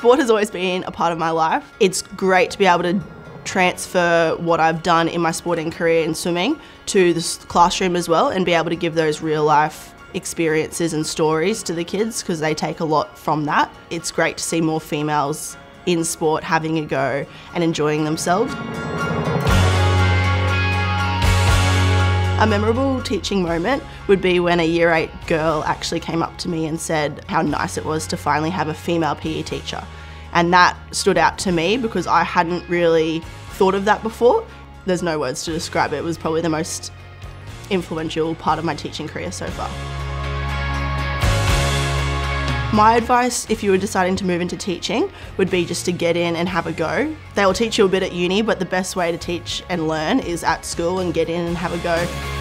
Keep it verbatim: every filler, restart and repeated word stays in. Sport has always been a part of my life. It's great to be able to transfer what I've done in my sporting career in swimming to the classroom as well, and be able to give those real life experiences and stories to the kids, because they take a lot from that. It's great to see more females in sport having a go and enjoying themselves. A memorable teaching moment would be when a year eight girl actually came up to me and said how nice it was to finally have a female P E teacher. And that stood out to me because I hadn't really thought of that before. There's no words to describe it. It was probably the most influential part of my teaching career so far. My advice, if you were deciding to move into teaching, would be just to get in and have a go. They will teach you a bit at uni, but the best way to teach and learn is at school, and get in and have a go.